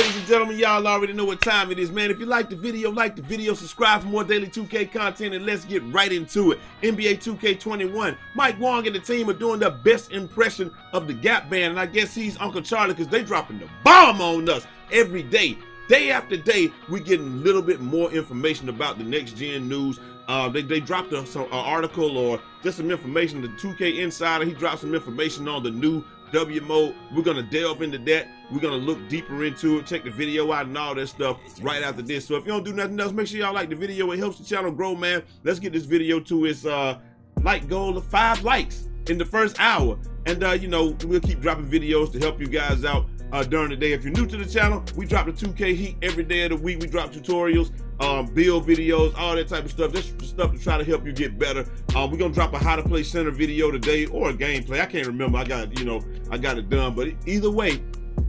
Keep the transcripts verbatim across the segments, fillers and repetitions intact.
ladies and gentlemen, y'all already know what time it is, man. If you like the video, like the video, subscribe for more daily two K content, and let's get right into it. N B A two K twenty-one, Mike Wong and the team are doing their best impression of the Gap Band, and I guess he's Uncle Charlie because they dropping the bomb on us every day. Day after day, we're getting a little bit more information about the next-gen news. Uh, they, they dropped an article or just some information. The two K Insider, he dropped some information on the new W M O. We're going to delve into that. We're going to look deeper into it, check the video out and all that stuff right after this. So if you don't do nothing else, make sure y'all like the video. It helps the channel grow, man. Let's get this video to its uh, like goal of five likes in the first hour. And, uh, you know, we'll keep dropping videos to help you guys out. Uh, during the day. If you're new to the channel, we drop the two K heat every day of the week. We drop tutorials, um, build videos, all that type of stuff. This stuff to try to help you get better. Uh, we're gonna drop a how to play center video today or a gameplay. I can't remember. I got you know I got it done, but either way,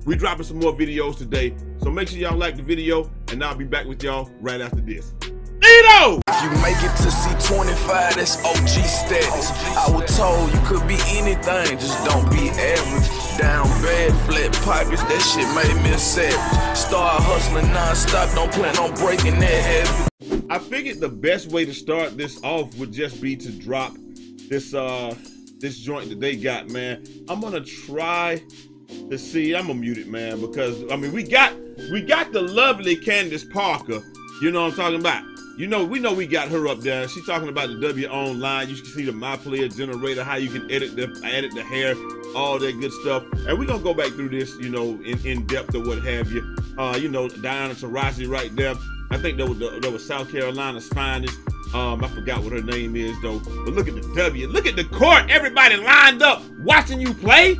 we're dropping some more videos today. So make sure y'all like the video, and I'll be back with y'all right after this. Eno! If you make it to C twenty-five, that's O G status. I was told you could be anything, just don't be average. Down bad, flat pockets, that shit made me a savage. Start hustling non-stop, don't plan on breaking that habit. I figured the best way to start this off would just be to drop this uh this joint that they got, man. I'm gonna try to see. I'm gonna mute it, man, because I mean we got we got the lovely Candace Parker. You know what I'm talking about. You know, we know we got her up there. She's talking about the W online. You can see the My Player generator, how you can edit the edit the hair, all that good stuff. And we're gonna go back through this, you know, in, in depth or what have you. Uh, you know, Diana Taurasi right there. I think that was the, that was South Carolina's finest. Um, I forgot what her name is though. But look at the W. Look at the court. Everybody lined up watching you play.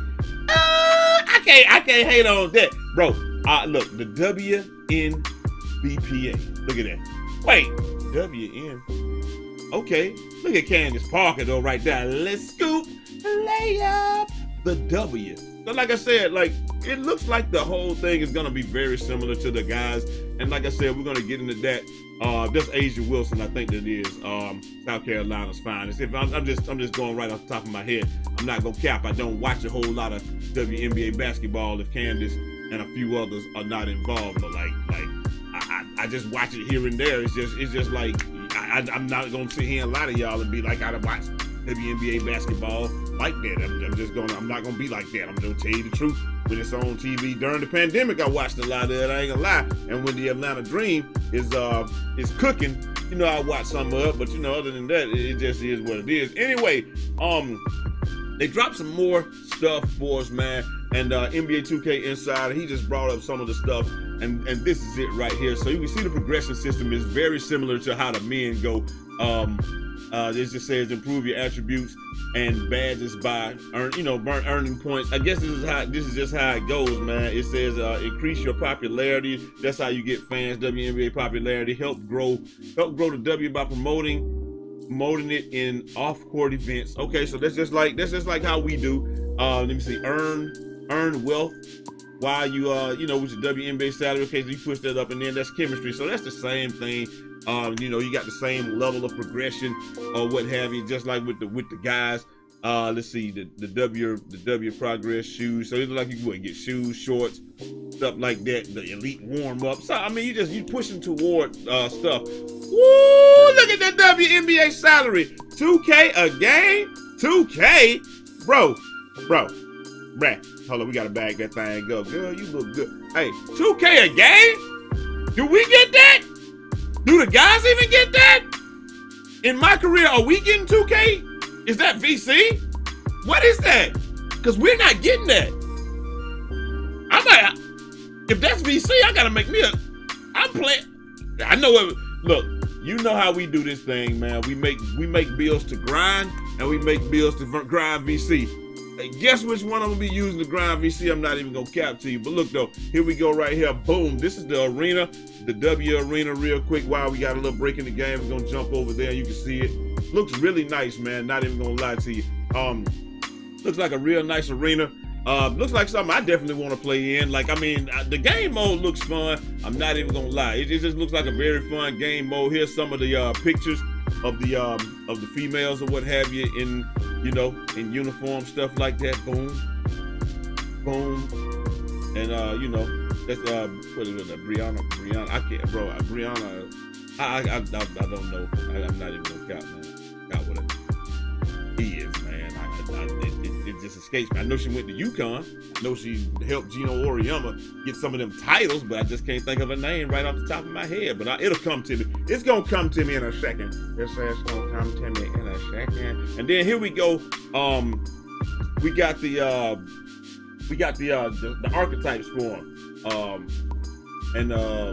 Uh, I can't I can't hate on that, bro. Uh, look, the W N B P A. Look at that. Wait, W N. Okay, look at Candace Parker though right there. Let's scoop, lay up the W. So like I said, like it looks like the whole thing is gonna be very similar to the guys. And like I said, we're gonna get into that. Uh, that's A'ja Wilson, I think that is. Um, South Carolina's finest. If I'm, I'm just, I'm just going right off the top of my head. I'm not gonna cap. I don't watch a whole lot of W N B A basketball if Candace and a few others are not involved. But like, like. I, I just watch it here and there. It's just, it's just like I, I, I'm not gonna sit here and lie to y'all and be like I watch W N B A basketball like that. I'm, I'm just gonna, I'm not gonna be like that. I'm gonna tell you the truth. When it's on T V during the pandemic, I watched a lot of it. I ain't gonna lie. And when the Atlanta Dream is uh is cooking, you know, I watch some of it. But you know, other than that, it just is what it is. Anyway, um, they dropped some more stuff for us, man. And uh, N B A two K Insider, he just brought up some of the stuff. And, and this is it right here. So you can see the progression system is very similar to how the men go. Um, uh, this just says improve your attributes and badges by earn, you know, burn earning points. I guess this is how this is just how it goes, man. It says uh, increase your popularity. That's how you get fans. W N B A popularity. Help grow, help grow the W by promoting. Promoting it in off-court events. Okay, so that's just like that's just like how we do. Uh, let me see. Earn earn wealth. While you, uh, you know, with your W N B A salary, okay, so you push that up, and then that's chemistry. So that's the same thing. Um, you know, you got the same level of progression or what have you, just like with the with the guys. Uh, let's see, the, the W the W progress shoes. So it's like you can what, get shoes, shorts, stuff like that. The elite warm up. So I mean, you just you pushing toward uh, stuff. Woo! Look at that W N B A salary, two K a game, two K, bro, bro. Rat. Hold on, we gotta bag that thing up. Girl, you look good. Hey, two K a game? Do we get that? Do the guys even get that? In my career, are we getting two K? Is that V C? What is that? Because we're not getting that. I'm like, if that's V C, I gotta make me a, I'm playing, I know it, look, you know how we do this thing, man. We make, we make bills to grind, and we make bills to grind V C. Guess which one I'm gonna be using to grind V C. I'm not even gonna cap to you, but look though, here we go right here. Boom, this is the arena, the W arena real quick. While we got a little break in the game, we're gonna jump over there. You can see it looks really nice, man. Not even gonna lie to you. Um, looks like a real nice arena. Uh, looks like something I definitely want to play in. Like, I mean, the game mode looks fun. I'm not even gonna lie. It, it just looks like a very fun game mode. Here's some of the uh, pictures of the um, of the females or what have you in. You know, in uniform, stuff like that. Boom, boom, and uh, you know, That's uh, what is it? Breonna, Breonna. I can't, bro. Breonna. I, I, I, I don't know. I, I'm not even gonna count, man. Got what it is, man. I, I, it, it, it just escapes me. I know she went to UConn. I know she helped Gino Auriemma get some of them titles, but I just can't think of her name right off the top of my head. But I, it'll come to me. It's gonna come to me in a second. It's, it's gonna come to me in a second. And then here we go. Um, we got the. Uh, We got the, uh, the the archetypes for them, um, and uh,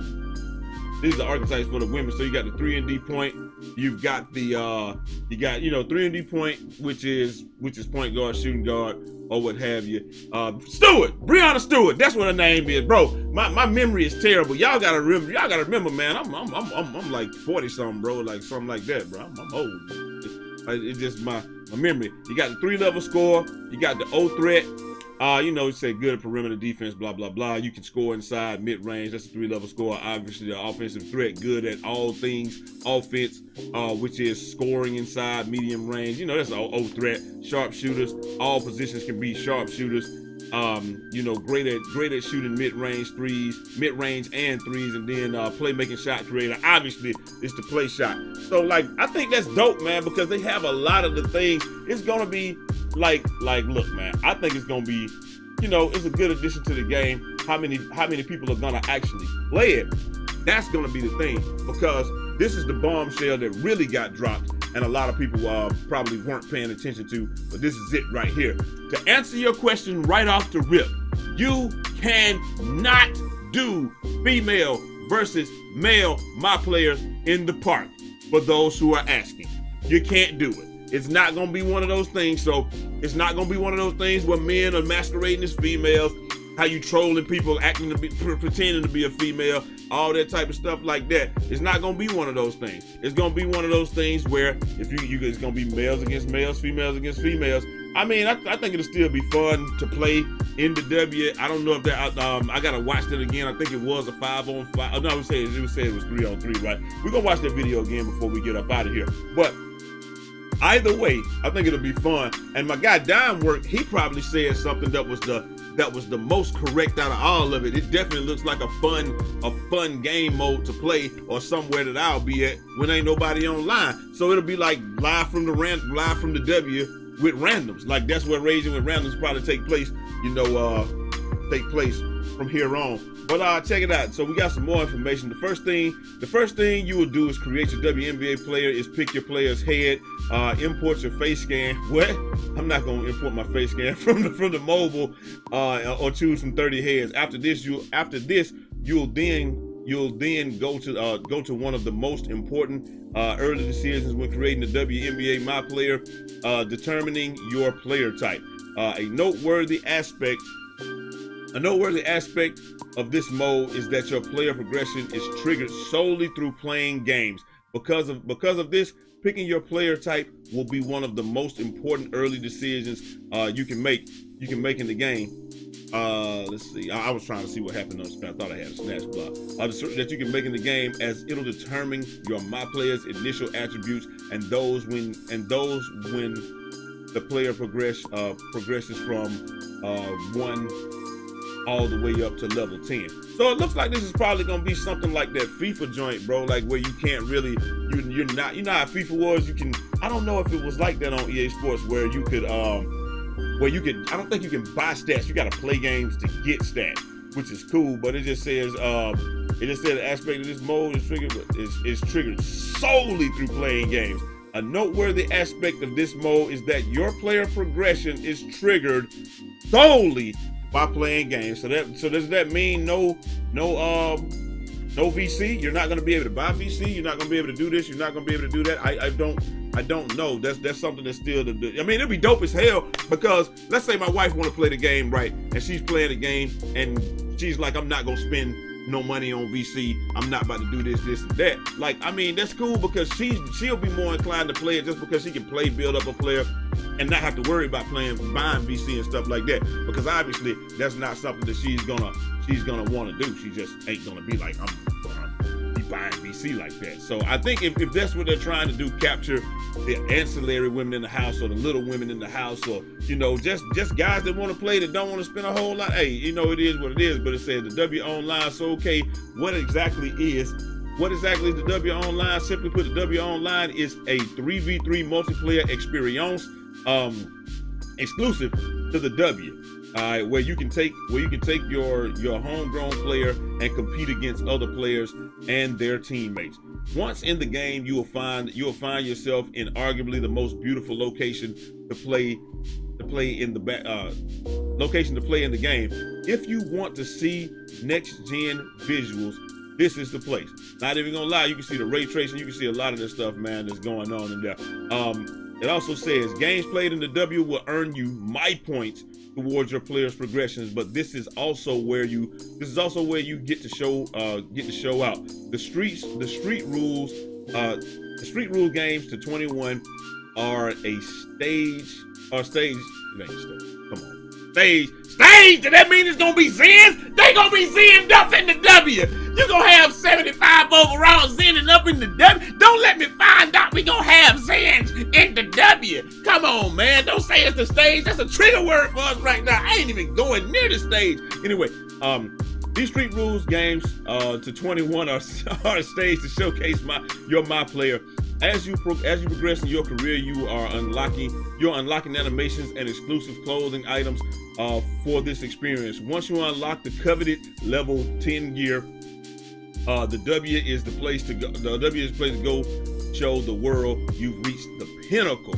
these are the archetypes for the women. So you got the three and D point. You've got the uh, you got you know three and D point, which is which is point guard, shooting guard, or what have you. Uh, Stewart, Breonna Stewart. That's what her name is, bro. My my memory is terrible. Y'all gotta remember. Y'all gotta remember, man. I'm I'm I'm I'm, I'm like forty something, bro. Like something like that, bro. I'm, I'm old. It's, it's just my my memory. You got the three level score. You got the O threat. Uh, you know, you say good perimeter defense, blah, blah, blah. You can score inside, mid-range. That's a three-level score. Obviously, the offensive threat, good at all things. Offense, uh, which is scoring inside, medium range. You know, that's an O threat. Sharpshooters, all positions can be sharpshooters. Um, you know, great at, great at shooting mid-range threes, mid-range and threes, and then uh, playmaking shot creator. Obviously, it's the play shot. So, like, I think that's dope, man, because they have a lot of the things. It's going to be... Like, like, look, man, I think it's going to be, you know, it's a good addition to the game. How many, how many people are going to actually play it? That's going to be the thing, because this is the bombshell that really got dropped and a lot of people uh, probably weren't paying attention to, but this is it right here. To answer your question right off the rip, you cannot do female versus male my players in the park for those who are asking. You can't do it. It's not going to be one of those things. So it's not going to be one of those things where men are masquerading as females, how you trolling people, acting to be, pretending to be a female, all that type of stuff like that. It's not going to be one of those things. It's going to be one of those things where if you, you it's going to be males against males, females against females. I mean, I, I think it'll still be fun to play in the W. I don't know if that, um, I got to watch that again. I think it was a five on five. No, I would say it was three on three, right? We're going to watch that video again before we get up out of here. But either way, I think it'll be fun. And my guy Dime Work, he probably said something that was the that was the most correct out of all of it. It definitely looks like a fun a fun game mode to play, or somewhere that I'll be at when ain't nobody online. So it'll be like live from the ran, live from the W with randoms. Like that's where Raging with Randoms probably take place. You know, uh, take place from here on. But uh, check it out. So we got some more information. The first thing, the first thing you will do is create your W N B A player. Is pick your player's head, uh, import your face scan. What? I'm not gonna import my face scan from the from the mobile, uh, or choose from thirty heads. After this, you after this, you'll then. You'll then go to uh, go to one of the most important uh, early decisions when creating the W N B A My Player, uh, determining your player type. Uh, a noteworthy aspect. A noteworthy aspect of this mode is that your player progression is triggered solely through playing games. Because of because of this, picking your player type will be one of the most important early decisions uh, you can make you can make in the game. Uh, let's see. I, I was trying to see what happened on. I thought I had a snatch block. Uh, that you can make in the game, as it'll determine your my player's initial attributes and those when and those when the player progress uh, progresses from uh, one. all the way up to level ten. So it looks like this is probably gonna be something like that FIFA joint, bro, like where you can't really, you, you're not, you know how FIFA was, you can, I don't know if it was like that on E A Sports where you could, um, where you could, I don't think you can buy stats, you gotta play games to get stats, which is cool, but it just says, um, it just said an aspect of this mode is triggered, is, is triggered solely through playing games. A noteworthy aspect of this mode is that your player progression is triggered solely by playing games. So that so does that mean no no um no V C? You're not gonna be able to buy V C. You're not gonna be able to do this. You're not gonna be able to do that. I, I don't I don't know. That's that's something that's still to do. I mean, it'd be dope as hell because let's say my wife want to play the game, right? And she's playing the game and she's like, I'm not gonna spend no money on V C. I'm not about to do this, this, and that. Like, I mean, that's cool because she's she'll be more inclined to play it just because she can play, build up a player, and not have to worry about playing, buying V C and stuff like that, because obviously that's not something that she's gonna she's gonna want to do. She just ain't gonna be like, I'm gonna be buying V C like that. So I think if, if that's what they're trying to do, capture the ancillary women in the house or the little women in the house, or, you know, just, just guys that want to play that don't want to spend a whole lot. Hey, you know, it is what it is, but it says the W Online. So, okay, what exactly is, what exactly is the W Online? Simply put, the W Online is a three v three multiplayer experience um, exclusive to the W. Uh, where you can take where you can take your your homegrown player and compete against other players and their teammates. Once in the game, you will find you'll find yourself in arguably the most beautiful location to play to play in the back uh, location to play in the game. If you want to see next gen visuals, this is the place. Not even gonna lie, you can see the ray tracing, you can see a lot of this stuff, man, that's going on in there. Um, it also says games played in the W will earn you my points towards your players' progressions, but this is also where you this is also where you get to show uh, get to show out the streets the street rules uh, the street rule games to twenty-one are a stage or stage stage come on stage stage. Does that mean it's gonna be Zens? They gonna be Zen'd up in the W. You gonna have seventy-five overall Zen'd up in the W. Don't let me find out we gonna have Zens in the W. Come on, man. Don't say it's the stage. That's a trigger word for us right now. I ain't even going near the stage. Anyway, um, these street rules games uh, to twenty-one are, are a stage to showcase my your my player. As you pro as you progress in your career, you are unlocking you're unlocking animations and exclusive clothing items uh, for this experience. Once you unlock the coveted level ten gear, uh, the W is the place to go. The W is the place to go. Show the world you've reached the pinnacle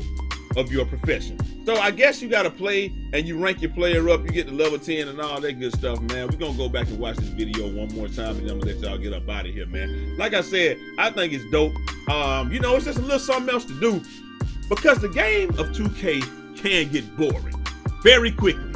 of your profession. So I guess you gotta play and you rank your player up. You get to level ten and all that good stuff, man. We're gonna go back and watch this video one more time, and I'm gonna let y'all get up out of here, man. Like I said, I think it's dope. Um, you know, it's just a little something else to do, because the game of two K can get boring very quickly,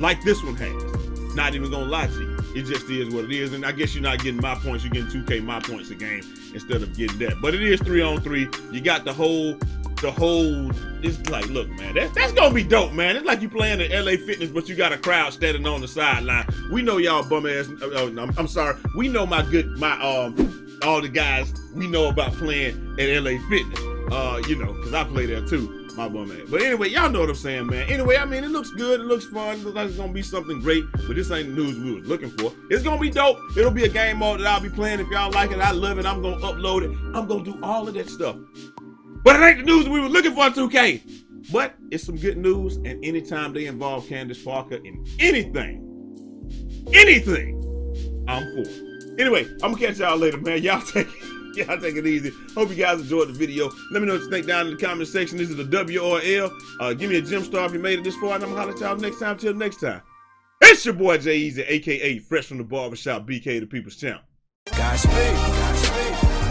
like this one has. Not even gonna lie to you. It just is what it is, and I guess you're not getting my points. You're getting two K my points a game instead of getting that. But it is three on three. You got the whole, the whole. It's like, look, man, that, that's gonna be dope, man. It's like you playing at L A Fitness, but you got a crowd standing on the sideline. We know y'all bum ass. Oh, no, I'm sorry. We know my good, my um, all the guys we know about playing at L A Fitness. Uh, you know, cause I play there too. My bum ass. But anyway, y'all know what I'm saying, man. Anyway, I mean, it looks good. It looks fun. It looks like it's going to be something great. But this ain't the news we was looking for. It's going to be dope. It'll be a game mode that I'll be playing. If y'all like it, I love it. I'm going to upload it. I'm going to do all of that stuff. But it ain't the news we were looking for, two K. But it's some good news. And anytime they involve Candace Parker in anything, anything, I'm for it. Anyway, I'm going to catch y'all later, man. Y'all take it. Y'all take it easy. Hope you guys enjoyed the video. Let me know what you think down in the comment section. This is the W or L. Uh, give me a gem star if you made it this far, and I'm going to holler at y'all next time. Till next time, it's your boy Jai Eazy, a k a. Fresh from the Barbershop, B K the People's Champ. Godspeed. Godspeed.